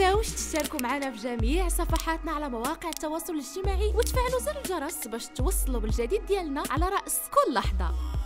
تنساوش تشاركوا معنا في جميع صفحاتنا على مواقع التواصل الاجتماعي وتفعلوا زر الجرس باش توصلوا بالجديد ديالنا على رأس كل لحظة.